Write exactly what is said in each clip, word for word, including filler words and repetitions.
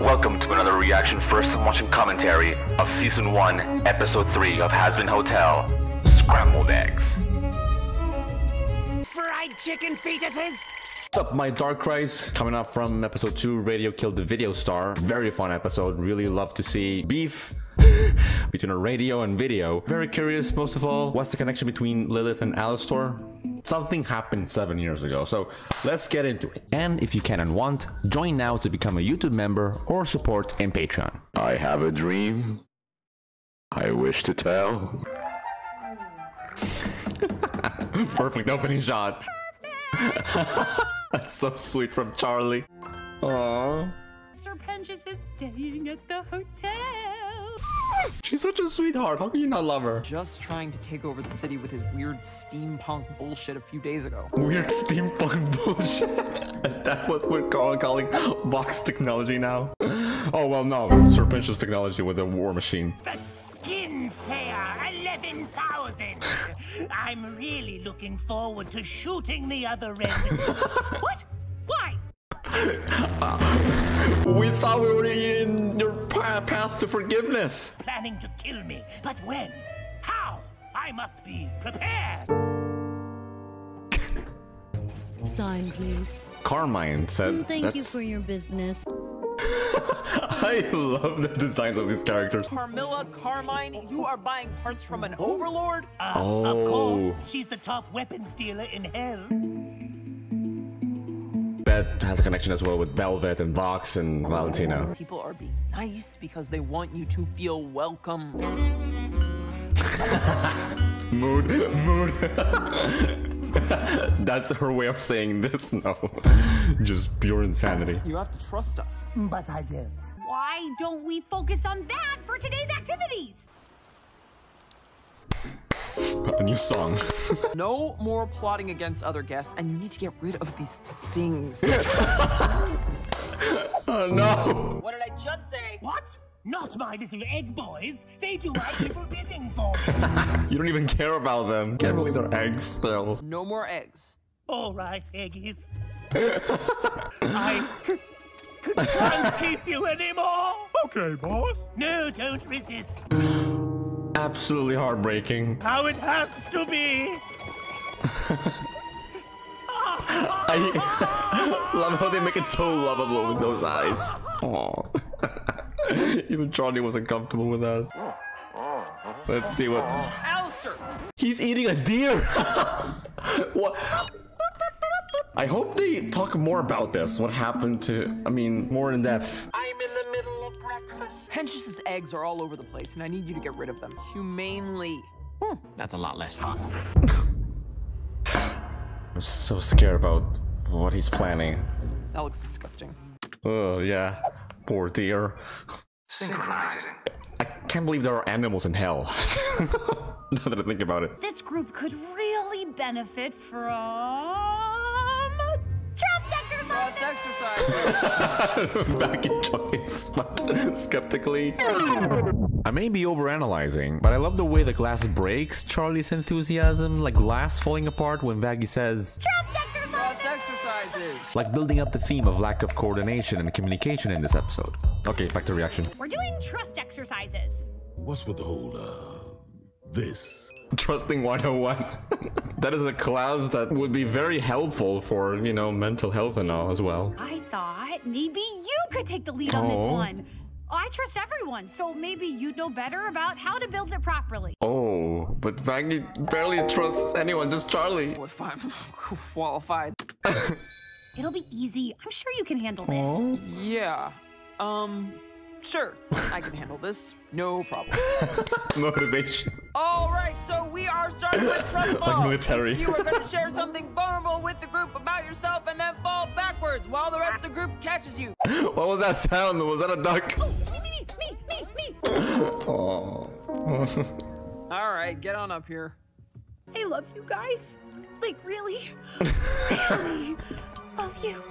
Welcome to another reaction first and watching commentary of Season one, Episode three of Hazbin Hotel, Scrambled Eggs. Fried chicken fetuses! What's up, my Dark Cries? Coming up from Episode two, Radio Killed the Video Star. Very fun episode, really love to see beef between a radio and video. Very curious, most of all, what's the connection between Lilith and Alastor? Something happened seven years ago, so let's get into it. And if you can and want, join now to become a YouTube member or support in Patreon. I have a dream I wish to tell. Perfect opening shot. That's so sweet from Charlie. Aww. Sir Pentious is staying at the hotel. She's such a sweetheart. How can you not love her? Just trying to take over the city with his weird steampunk bullshit a few days ago. Weird steampunk bullshit? Is that what we're calling Vox technology now? Oh, well, no. Sir Pentious technology with a war machine. The skin fair, eleven thousand. I'm really looking forward to shooting the other end. What? Why? uh. We thought we were in your path to forgiveness. Planning to kill me, but when? How? I must be prepared. Sign, please. Carmine said. Thank that's... you for your business. I love the designs of these characters. Carmilla Carmine, you are buying parts from an overlord? Uh, oh. Of course. She's the top weapons dealer in hell. That has a connection as well with Velvette and Vox and Valentino. People are being nice because they want you to feel welcome. Mood, mood. That's her way of saying this, no. Just pure insanity. You have to trust us. But I don't. Why don't we focus on that for today's activities? A new song. No more plotting against other guests, and you need to get rid of these things. Oh no! What did I just say? What? Not my little egg boys. They do my little bidding for me. You don't even care about them. Can't believe they're eggs still. No more eggs. All right, eggies. I can't keep you anymore. Okay, boss. No, don't resist. Absolutely heartbreaking. How it has to be. I love how they make it so lovable with those eyes. Oh, even Charlie wasn't comfortable with that. Let's see what. Alastor. He's eating a deer. What? I hope they talk more about this. What happened to? I mean, more in depth. I'm in the middle. Pentious's eggs are all over the place, and I need you to get rid of them humanely. Hmm, that's a lot less hot. I'm so scared about what he's planning. That looks disgusting. Oh yeah, poor dear. Synchronizing. I can't believe there are animals in hell. Now that I think about it, this group could really benefit from just exercises. Back in choice, but skeptically. I may be overanalyzing, but I love the way the glass breaks Charlie's enthusiasm, like glass falling apart when Vaggie says trust exercises. exercises. Like building up the theme of lack of coordination and communication in this episode. Okay, back to reaction. We're doing trust exercises. What's with the whole uh this? Trusting one oh one. That is a class that would be very helpful for, you know, mental health and all as well. I thought maybe you could take the lead. Aww. On this one. I trust everyone, so maybe you'd know better about how to build it properly. Oh, but Vaggie barely trusts anyone, just Charlie. If I'm qualified. It'll be easy. I'm sure you can handle this. Aww. Yeah. Um... Sure, I can handle this. No problem. Motivation. All right, so we are starting with trust fall. Like military. You are going to share something vulnerable with the group about yourself and then fall backwards while the rest of the group catches you. What was that sound? Was that a duck? Oh, me, me, me, me, me. Oh. All right, get on up here. I love you guys. Like, really? Really love you.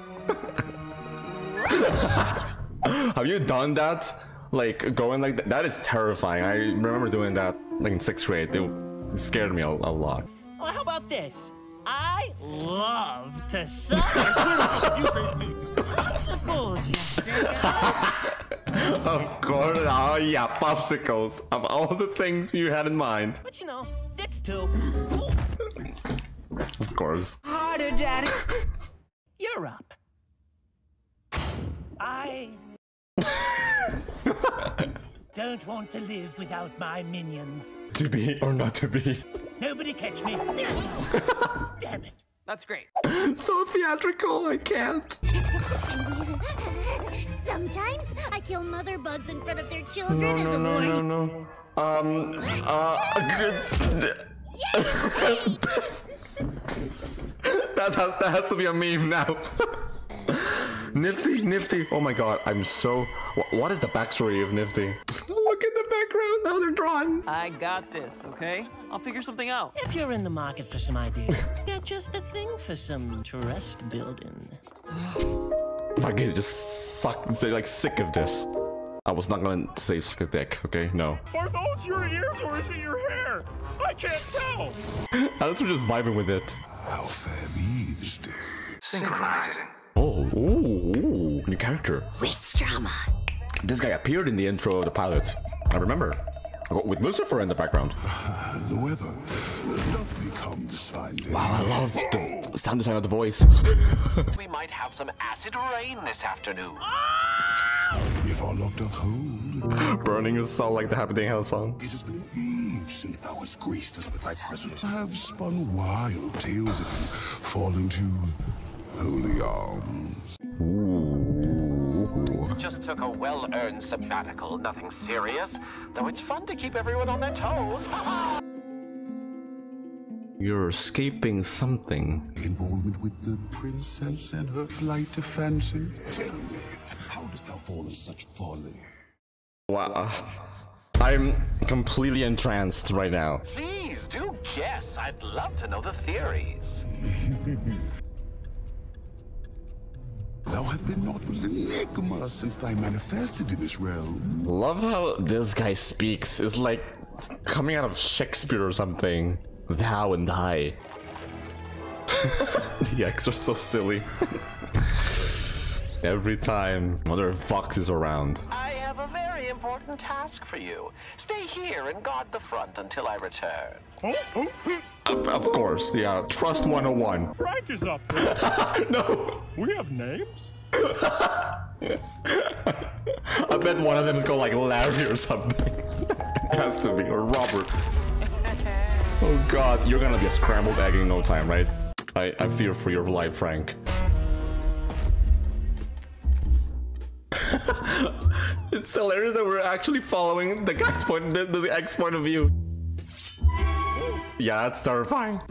Have you done that? Like going like that? That is terrifying. I remember doing that like in sixth grade. It scared me a, a lot. Well, how about this? I love to suck. Popsicles, you suck. Of course. Oh yeah, popsicles. Of all the things you had in mind. But you know, dicks too. Of course. Harder, Daddy. You're up. I don't want to live without my minions. To be or not to be. Nobody catch me. Damn it. That's great. So theatrical, I can't. Sometimes I kill mother bugs in front of their children no, as no, a no, warning. No, no, no. Um, uh. that, has, that has to be a meme now. Nifty, Nifty. Oh my god, I'm so... What is the backstory of Nifty? Look at the background, how they're drawn. I got this, okay? I'll figure something out. If you're in the market for some ideas, got just a thing for some trust building. Vaggie just sucks, they like sick of this. I was not gonna say suck a dick, okay? No. Are those your ears or is it your hair? I can't tell! Alastor just vibing with it. How fair these days. Synchronizing. Oh, ooh, ooh, new character. With drama. This guy appeared in the intro of the pilot. I remember. With Lucifer in the background. Uh, the weather doth become this fine day. Wow, I love the sound design of the voice. We might have some acid rain this afternoon. If our locked up hold. Burning is so like the Happy Day Hell song. It has been age since thou hast graced us with thy presence. I have spun wild tales of him fall into... holy arms. Ooh. Just took a well-earned sabbatical, nothing serious, though it's fun to keep everyone on their toes. You're escaping something. Involvement with the princess and her flight to fancy. Tell me, how dost thou fall in such folly? Wow. I'm completely entranced right now. Please do guess. I'd love to know the theories. Thou hast been naught but an enigma since thy manifested in this realm. Love how this guy speaks. It's like coming out of Shakespeare or something. Thou and I. The acts are so silly. Every time. Mother of Vox is around. I have a very important task for you. Stay here and guard the front until I return. Oh, oh, oh. Of, of course, yeah. Trust one oh one. Frank is up there. No. We have names? I bet one of them is called like Larry or something. Has to be. Or Robert. Oh god, you're gonna be a scrambled egg in no time, right? I, I fear for your life, Frank. It's hilarious that we're actually following the guy's point, the, the egg's point of view. Yeah, that's terrifying.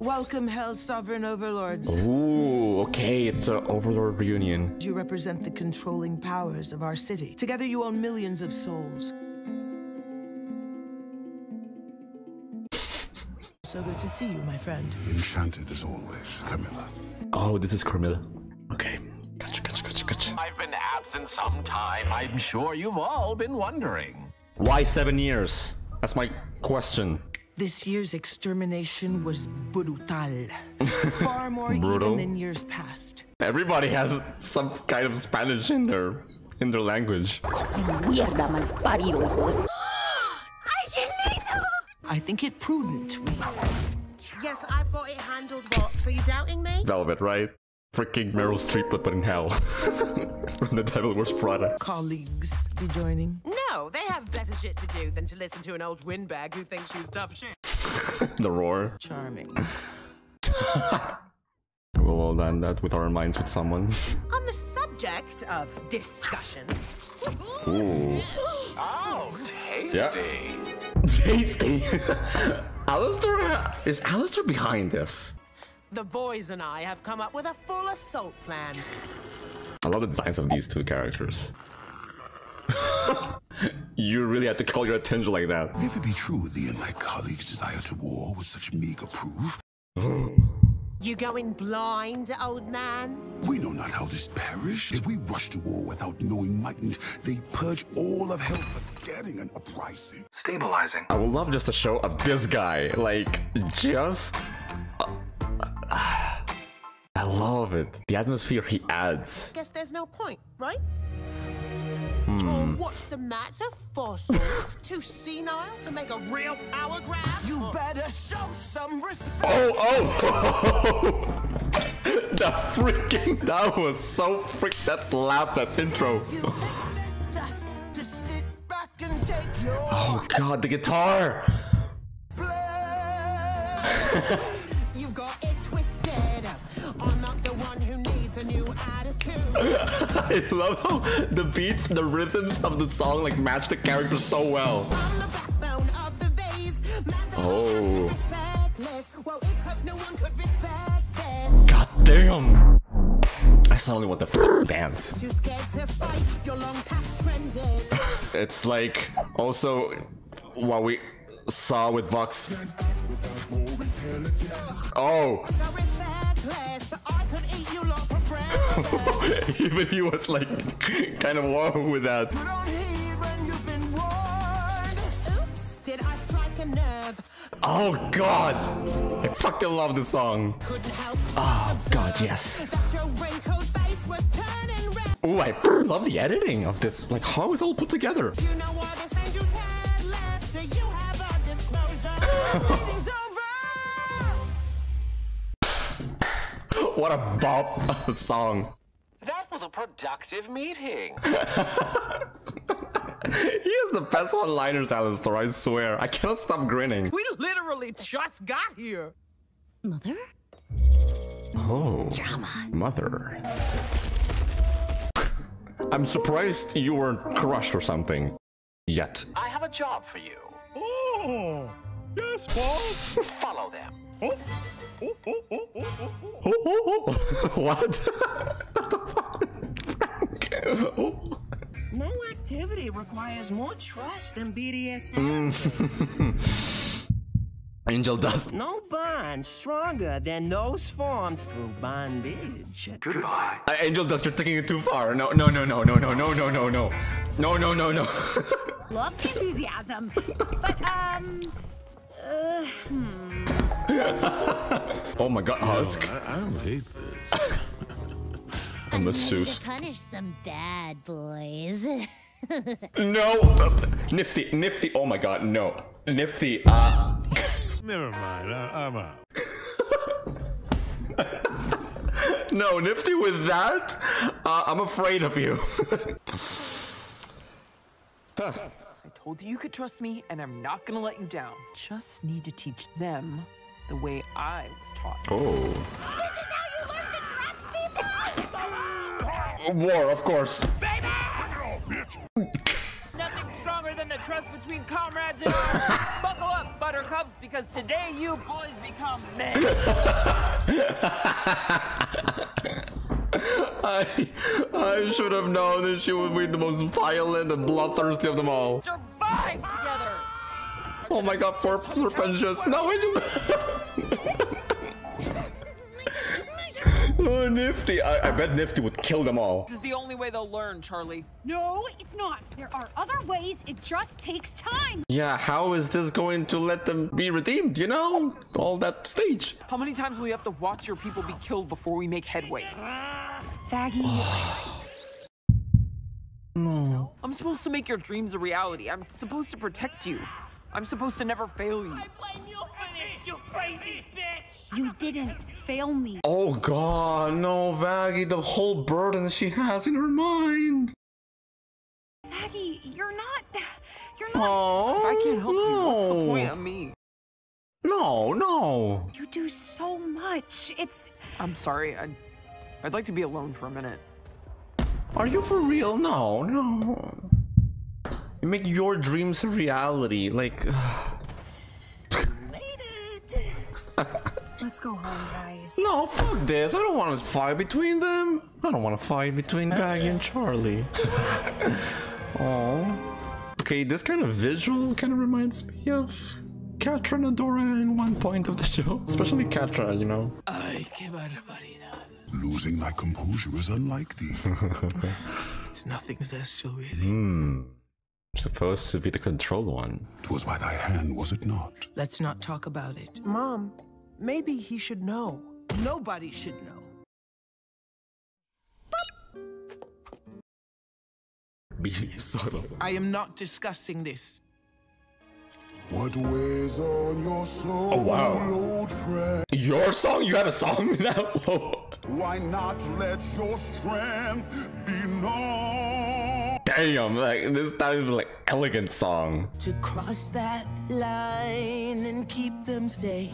Welcome, Hell Sovereign Overlords. Ooh, okay, it's an Overlord reunion. You represent the controlling powers of our city. Together you own millions of souls. So good to see you, my friend. Enchanted as always, Carmilla. Oh, this is Carmilla. Okay. Gotcha, gotcha, gotcha, gotcha. I've been absent some time. I'm sure you've all been wondering. Why seven years? That's my question. This year's extermination was brutal. Far more even than years past. Everybody has some kind of Spanish in their in their language. I think it prudent. Yes, I've got it handled, Vox. Are you doubting me? Velvette, right? Freaking Meryl Streep, but in hell. From The Devil Wears Prada. Colleagues be joining? No, they have better shit to do than to listen to an old windbag who thinks she's tough shit. The roar. Charming. We'll all land that with our minds with someone. On the subject of discussion. Ooh. Oh, tasty. Yeah. Tasty. Alastor, is Alastor behind this? The boys and I have come up with a full assault plan. I love the designs of these two characters. You really had to call your attention like that. If it be true thee and thy colleagues desire to war with such meager proof. You going blind, old man? We know not how this perished. If we rush to war without knowing mightn't, they purge all of hell for daring and uprising. Stabilizing. I would love just a show of this guy. Like, just... I love it. The atmosphere he adds. Guess there's no point, right? Mm. Oh, what's the matter, fossil? Too senile to make a real power grab? You better show some respect. Oh, oh. The freaking, that was so freak. That slap, that intro. Oh God, the guitar. You've got it twisted. I'm not the one who needs a new attitude. I love how the beats, the rhythms of the song like match the character so well. I'm the backbone of the vase. Oh. Well, it's because no one could respect this. God damn. I suddenly want the f dance. Too scared to fight. You're long past trending. It's like also what we saw with Vox. Oh. Even he was like kind of whoa with that. Oops, did I strike a nerve? Oh God, I fucking love this song. Oh God, yes. Oh, I love the editing of this. Like how it's all put together. What a bop of a song. That was a productive meeting. He has the best one-liners, Alastor, I swear. I cannot stop grinning. We literally just got here. Mother? Oh. Drama. Mother. I'm surprised you weren't crushed or something. Yet. I have a job for you. Oh. Yes, boss. Follow them. Oh. Oh, oh, oh, oh, oh, oh, oh, oh. What? What the fuck? Oh. No activity requires more trust than B D S M. Mm. Angel Dust. No bond stronger than those formed through bondage. Goodbye. Uh, Angel Dust, you're taking it too far. No, no, no, no, no, no, no, no, no, no, no, no, no, no. Love the enthusiasm, but um. Uh, hmm. Oh my God, Husk! No, I, I don't hate this. I'm a masseuse. Punish some bad boys. No, uh, Nifty, Nifty. Oh my God, no, Nifty. Uh... Never mind, I, I'm out. No, Nifty. With that, uh, I'm afraid of you. Huh. Told you you could trust me, and I'm not gonna let you down. Just need to teach them the way I was taught. Oh. This is how you learn to trust people! War, of course. Baby! Nothing stronger than the trust between comrades and buckle up, buttercups, because today you boys become men. I, I should have known that she would be the most violent and bloodthirsty of them all. Survive together. Oh my God, poor Sir Pentious. No, I do. Oh, Nifty. I, I bet Nifty would kill them all. This is the only way they'll learn, Charlie. No, it's not. There are other ways. It just takes time. Yeah, how is this going to let them be redeemed, you know? All that stage. How many times will we have to watch your people be killed before we make headway? Vaggie. No. I'm supposed to make your dreams a reality. I'm supposed to protect you. I'm supposed to never fail you. I blame you for this, you crazy bitch. You didn't fail me. Oh God, no, Vaggie, the whole burden she has in her mind. Vaggie, you're not, you're not. Oh, if I can't help no. you, what's the point of me? No, no. You do so much. It's. I'm sorry. I, I'd like to be alone for a minute. Are you for real? No, no. You make your dreams a reality, like... Made it! Let's go home, guys. No, fuck this. I don't want to fight between them. I don't want to fight between Vaggie and Charlie. Oh. Okay, this kind of visual kind of reminds me of Catra and Adora in one point of the show. Especially Catra, you know. I came out of money. Losing my composure is unlike thee. It's nothing, Zestio, really. Hmm. Supposed to be the controlled one. It was by thy hand, was it not? Let's not talk about it. Mom, maybe he should know. Nobody should know. be subtle. I am not discussing this. What weighs on your soul? Oh wow! Friend? Your song? You had a song now? Why not let your strength be known? Damn! Like this time is like elegant song. To cross that line and keep them safe.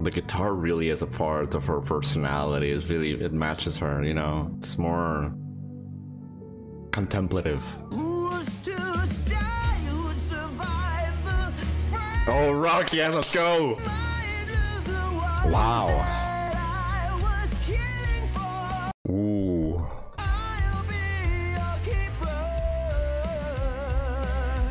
The guitar really is a part of her personality. It's really it matches her. You know, it's more contemplative. Who's to say you'd survive the friend? Oh, rock, yes, let's go. Wow. I was killing for. Ooh. I'll be your keeper.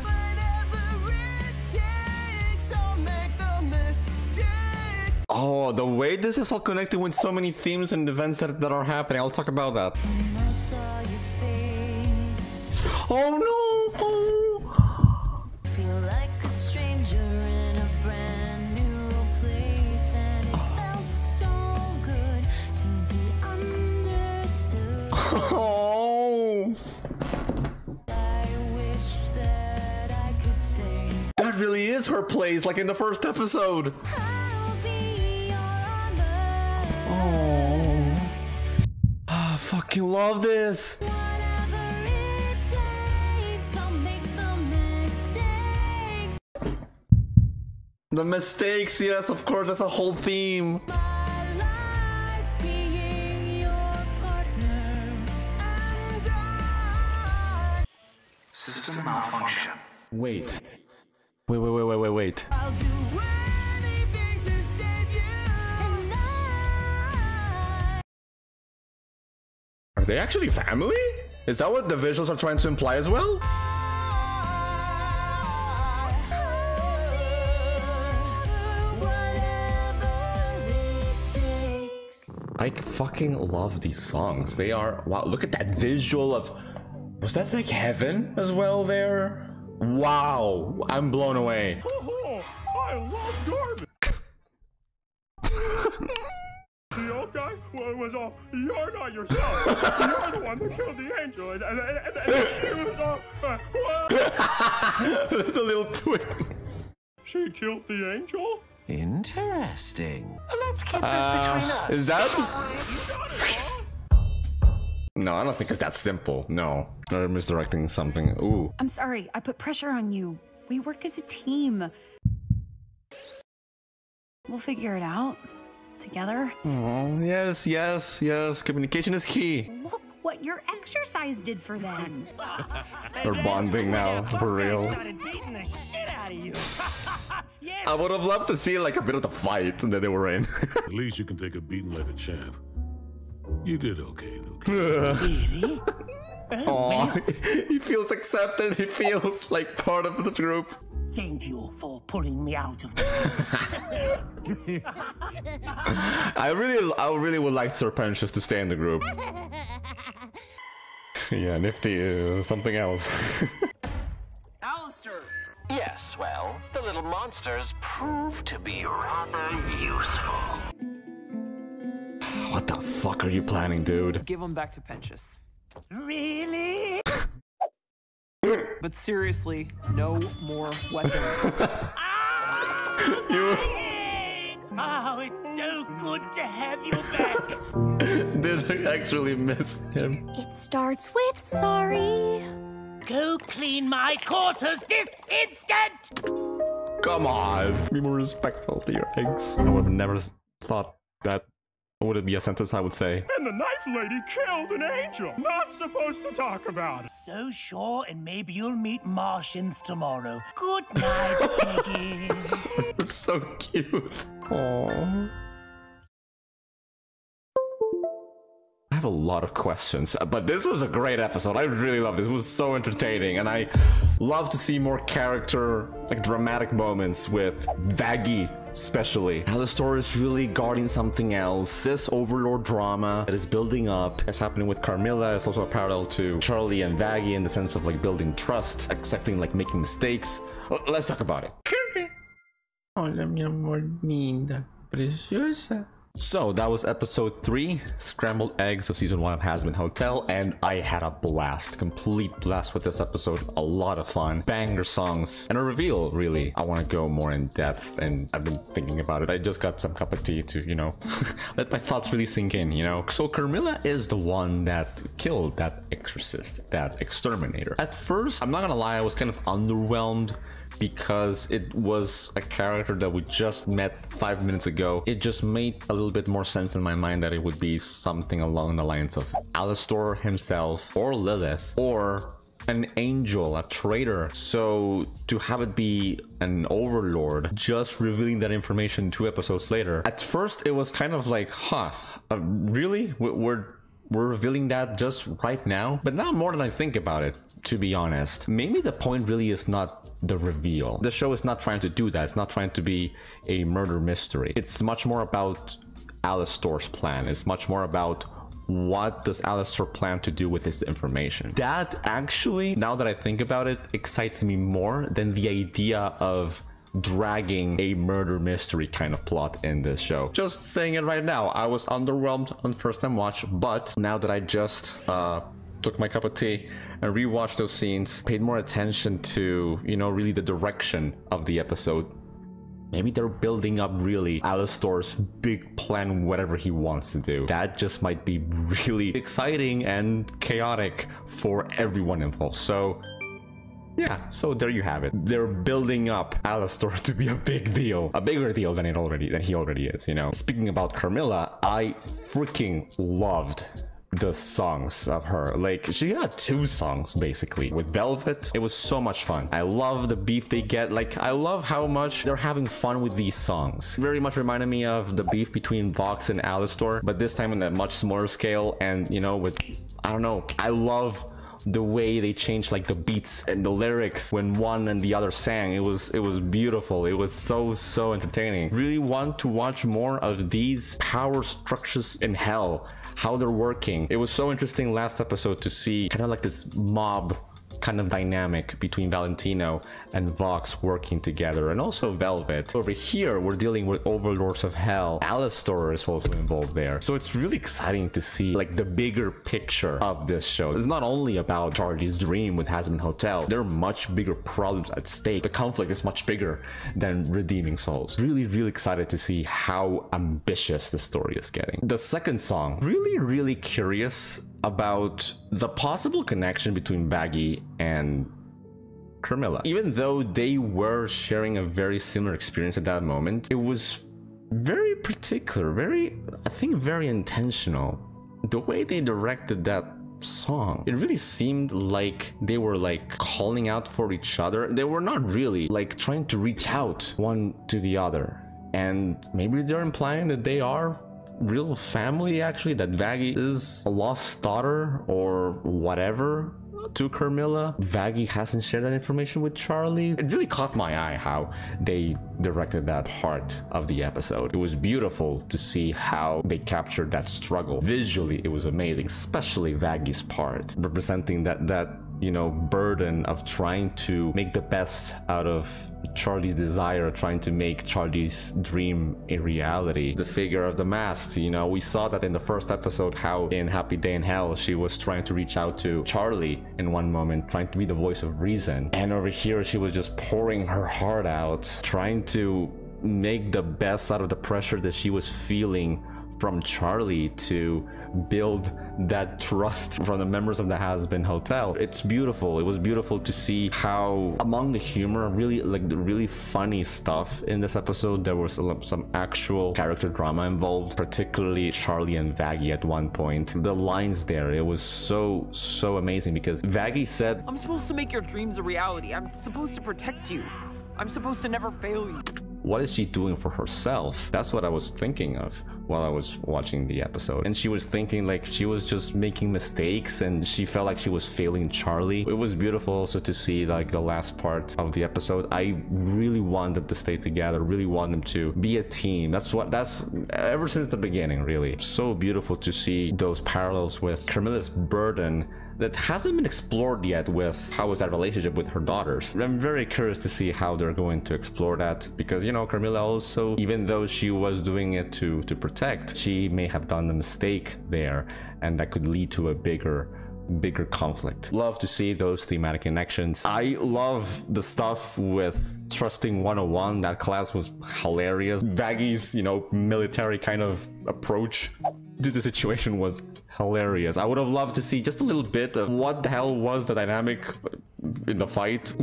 Whatever it takes, I'll make the mistakes. Oh, the way this is all connected with so many themes and events that, that are happening. I'll talk about that. Oh no! Oh. Feel like a stranger in a brand new place, and it felt so good to be understood. Oh. I wish that I could say that really is her place, like in the first episode. I'll be your honor. Oh. I fucking love this. The mistakes, yes, of course, that's a whole theme. My life being your partner and I... System malfunction. Wait. Wait, wait, wait, wait, wait, wait. I'll do anything to save you. And I... Are they actually family? Is that what the visuals are trying to imply as well? I fucking love these songs. They are wow. Look at that visual of was that like heaven as well there? Wow, I'm blown away. Oh, I love garbage. The old guy was off. You're not yourself. You're the one that killed the angel, and, and, and, and she was off. Uh, the little twin. She killed the angel. Interesting. Let's keep this uh, between us. Is that? No, I don't think it's that simple. No, they're misdirecting something. Ooh. I'm sorry. I put pressure on you. We work as a team. We'll figure it out together. Oh, yes, yes, yes. Communication is key. Look what your exercise did for them. They're bonding now, for real. Beating the shit out of you. Yeah. I would have loved to see like a bit of the fight that they were in. At least you can take a beating like a champ. You did okay, Luke. Really? Oh, he feels accepted. He feels like part of the group. Thank you for pulling me out of this. I really, I really would like Sir Pentious to stay in the group. Yeah, Nifty is something else. Alastor. Yes, well, the little monsters prove to be rather useful. What the fuck are you planning, dude? Give them back to Pentious. Really? But seriously, no more weapons. Oh, it's so good to have you back. Did I actually miss him? It starts with sorry. Go clean my quarters this instant! Come on! Be more respectful to your eggs. I would have never thought that would it be a sentence I would say. And the knife lady killed an angel! Not supposed to talk about it! So sure, and maybe you'll meet Martians tomorrow. Good night, piggies! They're so cute. Aww. I have a lot of questions, but this was a great episode. I really loved this. It was so entertaining, and I love to see more character, like dramatic moments with Vaggie, especially. Alastor is really guarding something else. This overlord drama that is building up, it's happening with Carmilla. It's also a parallel to Charlie and Vaggie in the sense of like building trust, accepting like making mistakes. Let's talk about it. Olha minha mordida preciosa. So that was episode three, Scrambled Eggs of season one of Hazbin Hotel, and I had a blast, complete blast with this episode. A lot of fun, banger songs, and a reveal, really. I want to go more in depth, and I've been thinking about it. I just got some cup of tea to, you know, let my thoughts really sink in, you know. So Carmilla is the one that killed that exorcist, that exterminator. At first, I'm not gonna lie, I was kind of underwhelmed, because it was a character that we just met five minutes ago. It just made a little bit more sense in my mind that it would be something along the lines of Alastor himself, or Lilith, or an angel, a traitor. So to have it be an overlord, just revealing that information two episodes later, at first it was kind of like, huh, uh, really? We're We're revealing that just right now? But now, more than I think about it, to be honest, maybe the point really is not the reveal. The show is not trying to do that. It's not trying to be a murder mystery. It's much more about Alastor's plan. It's much more about what does Alastor plan to do with this information. That actually, now that I think about it, excites me more than the idea of dragging a murder mystery kind of plot in this show. Just saying it right now, I was underwhelmed on first time watch, but now that I just uh took my cup of tea and rewatched those scenes, paid more attention to, you know, really the direction of the episode, maybe they're building up really Alastor's big plan, whatever he wants to do. That just might be really exciting and chaotic for everyone involved. So yeah, so there you have it. They're building up Alastor to be a big deal, a bigger deal than it already than he already is, you know. Speaking about Carmilla, I freaking loved the songs of her. Like, she had two songs basically with Velvette. It was so much fun. I love the beef they get. Like, I love how much they're having fun with these songs. Very much reminded me of the beef between Vox and Alastor, but this time on a much smaller scale, and, you know, with, I don't know, I love the way they changed like the beats and the lyrics when one and the other sang. It was it was beautiful. It was so so entertaining. Really want to watch more of these power structures in hell, how they're working. It was so interesting last episode to see kind of like this mob kind of dynamic between Valentino and Vox working together, and also Velvette. Over here we're dealing with overlords of hell. Alastor is also involved there, so it's really exciting to see like the bigger picture of this show. It's not only about Charlie's dream with Hazbin Hotel. There are much bigger problems at stake. The conflict is much bigger than redeeming souls. Really really excited to see how ambitious the story is getting. The second song, really really curious about the possible connection between Vaggie and Carmilla. Even though they were sharing a very similar experience at that moment, it was very particular, very, I think very intentional. The way they directed that song, it really seemed like they were like calling out for each other. They were not really like trying to reach out one to the other. And maybe they're implying that they are real family, actually, that Vaggie is a lost daughter or whatever to Carmilla. Vaggie hasn't shared that information with Charlie. It really caught my eye how they directed that part of the episode. It was beautiful to see how they captured that struggle. Visually, it was amazing, especially Vaggie's part, representing that, that you know, burden of trying to make the best out of Charlie's desire, trying to make Charlie's dream a reality. The figure of the mast, you know, we saw that in the first episode, how in Happy Day in Hell, she was trying to reach out to Charlie in one moment, trying to be the voice of reason. And over here, she was just pouring her heart out, trying to make the best out of the pressure that she was feeling from Charlie to build that trust from the members of the Hazbin Hotel. It's beautiful. It was beautiful to see how, among the humor, really like the really funny stuff in this episode, there was some actual character drama involved, particularly Charlie and Vaggie at one point. The lines there, it was so, so amazing, because Vaggie said, "I'm supposed to make your dreams a reality. I'm supposed to protect you. I'm supposed to never fail you." What is she doing for herself? That's what I was thinking of while I was watching the episode. And she was thinking like she was just making mistakes and she felt like she was failing Charlie. It was beautiful also to see like the last part of the episode. I really want them to stay together, really want them to be a team. That's what, that's ever since the beginning, really. So beautiful to see those parallels with Carmilla's burden that hasn't been explored yet with how is that relationship with her daughters. I'm very curious to see how they're going to explore that, because, you know, Carmilla also, even though she was doing it to to protect protect, she may have done a mistake there, and that could lead to a bigger bigger conflict. Love to see those thematic connections. I love the stuff with Trusting one oh one. That class was hilarious. Vaggie's, you know, military kind of approach to the situation was hilarious. I would have loved to see just a little bit of what the hell was the dynamic in the fight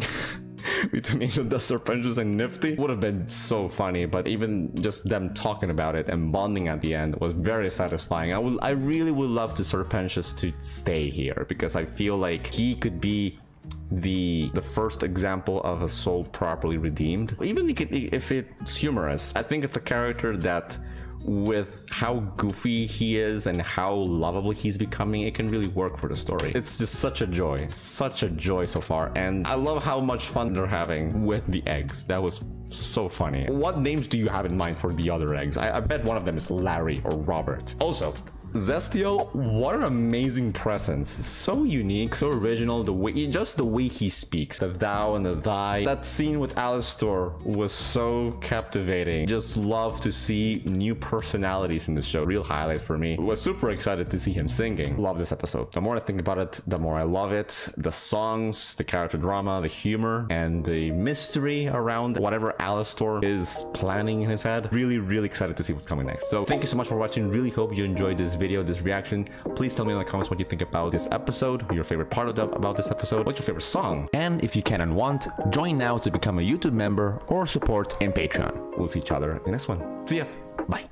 between Angel Dust, Sir Pentious, and Nifty. Would have been so funny, but even just them talking about it and bonding at the end was very satisfying. I will, I really would love to Sir Pentious to stay here, because I feel like he could be the the first example of a soul properly redeemed. Even if it's humorous, I think it's a character that, with how goofy he is and how lovable he's becoming, it can really work for the story. It's just such a joy, such a joy so far, and I love how much fun they're having with the eggs. That was so funny. What names do you have in mind for the other eggs? I, I bet one of them is Larry or Robert. Also, Zestio, what an amazing presence. So unique, so original, the way, just the way he speaks, the thou and the thy. That scene with Alastor was so captivating. Just love to see new personalities in the show. Real highlight for me. Was super excited to see him singing. Love this episode. The more I think about it, the more I love it. The songs, the character drama, the humor, and the mystery around whatever Alastor is planning in his head. Really, really excited to see what's coming next. So thank you so much for watching. Really hope you enjoyed this video, this reaction. Please tell me in the comments what you think about this episode, your favorite part of the, about this episode, what's your favorite song, and if you can and want, join now to become a YouTube member or support in Patreon. We'll see each other in the next one. See ya. Bye.